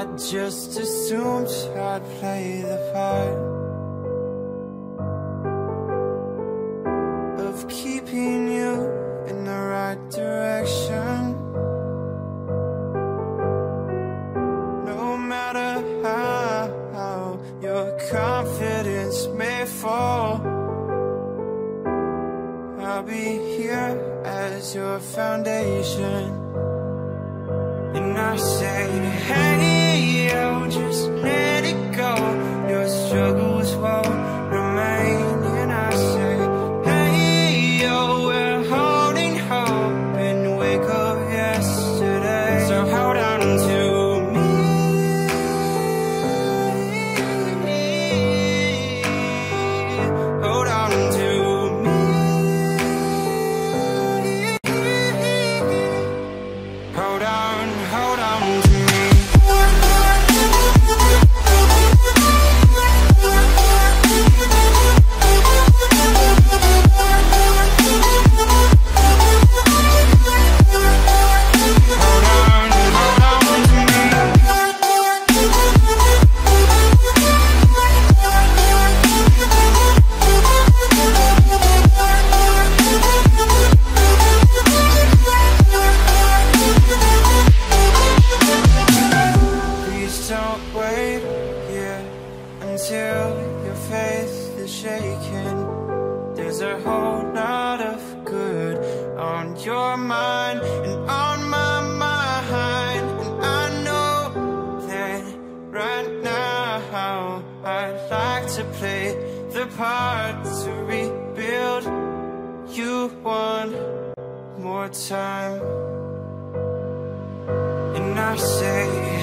I just assumed I'd play the part of keeping you in the right direction. No matter how your confidence may fall, I'll be here as your foundation. And I say, hey, yo, just let it go. Your struggles won't remain. And I say, hey, yo, we're holding hope and wake up yesterday. So hold on to me. Hold on to me. One more time, and I say